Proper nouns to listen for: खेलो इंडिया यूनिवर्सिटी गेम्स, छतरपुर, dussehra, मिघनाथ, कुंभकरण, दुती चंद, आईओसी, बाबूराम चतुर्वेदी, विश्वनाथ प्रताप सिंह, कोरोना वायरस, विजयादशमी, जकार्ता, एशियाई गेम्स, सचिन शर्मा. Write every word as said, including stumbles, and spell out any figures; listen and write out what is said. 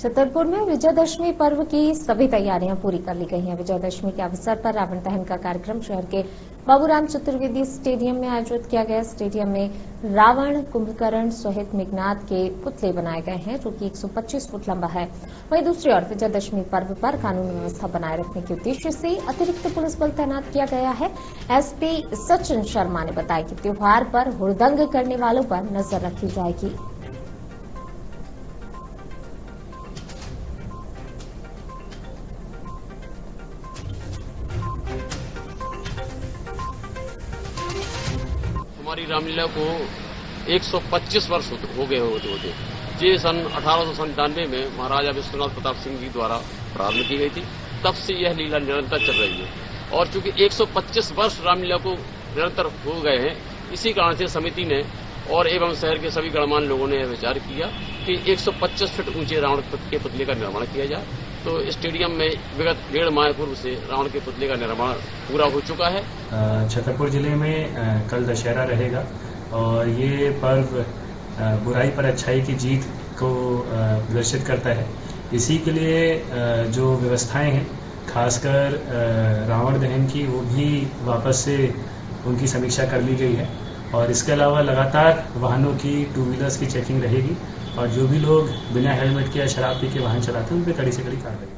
छतरपुर में विजयादशमी पर्व की सभी तैयारियां पूरी कर ली गई हैं। विजयादशमी के अवसर पर रावण दहन का कार्यक्रम शहर के बाबूराम चतुर्वेदी स्टेडियम में आयोजित किया गया। स्टेडियम में रावण, कुंभकरण सहित मिघनाथ के पुतले बनाए गए हैं, जो कि एक सौ पच्चीस फुट लंबा है। वहीं दूसरी ओर विजयादशमी पर्व पर कानून व्यवस्था बनाए रखने के उद्देश्य से अतिरिक्त पुलिस बल तैनात किया गया है। एसपी सचिन शर्मा ने बताया कि त्योहार पर हुड़दंग करने वालों पर नजर रखी जाएगी। हमारी रामलीला को एक सौ पच्चीस वर्ष हो गए होते होते ये सन अठारह सौ संतानवे में महाराजा विश्वनाथ प्रताप सिंह जी द्वारा प्रारंभ की गई थी। तब से यह लीला निरंतर चल रही है और चूंकि एक सौ पच्चीस वर्ष रामलीला को निरंतर हो गए हैं, इसी कारण से समिति ने और एवं शहर के सभी गणमान्य लोगों ने यह विचार किया कि एक सौ पच्चीस फीट ऊंचे रावण के पुतले का निर्माण किया जाए। तो स्टेडियम में विगत डेढ़ माह पूर्व से रावण के पुतले का निर्माण पूरा हो चुका है। छतरपुर जिले में कल दशहरा रहेगा और ये पर्व बुराई पर अच्छाई की जीत को प्रदर्शित करता है। इसी के लिए जो व्यवस्थाएं हैं, खासकर रावण दहन की, वो भी वापस से उनकी समीक्षा कर ली गई है और इसके अलावा लगातार वाहनों की, टू व्हीलर्स की चेकिंग रहेगी और जो भी लोग बिना हेलमेट के या शराब पी के वाहन चलाते हैं उन पर कड़ी से कड़ी कार्रवाई।